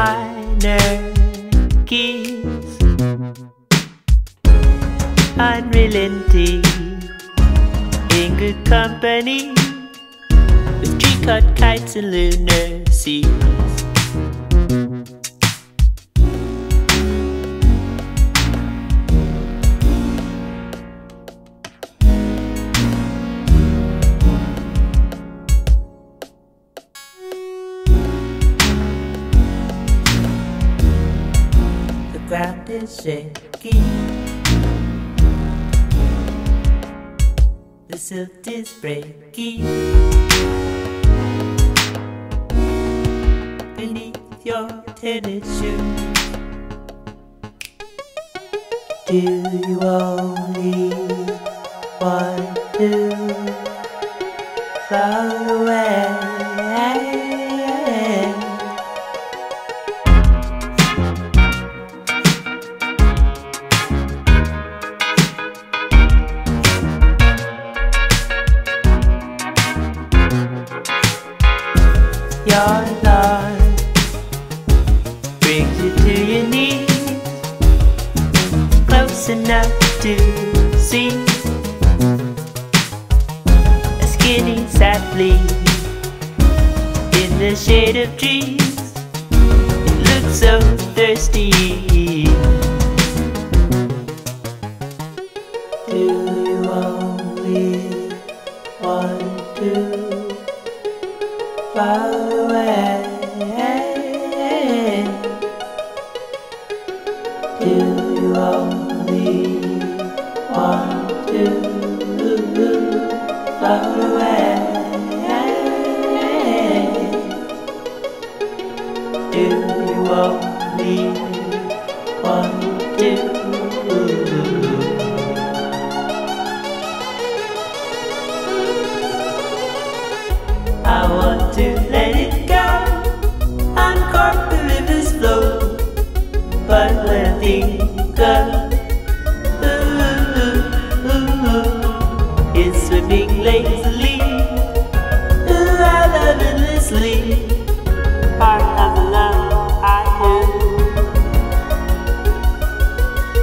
minor keys, unrelenting in good company, with tree-cut kites and lunar seas. The ground is shaking, the silt is breaking beneath your tennis shoes. Do you only want to fly away? Your love brings you to your knees, close enough to see a skinny sad leaf in the shade of trees. It looks so thirsty. Do you only want to fly away? Do you only want to fly away? Do you only want to? I want to let it go, uncork the river's flow, but letting go is swimming lazily. I love endlessly, part of the love I do.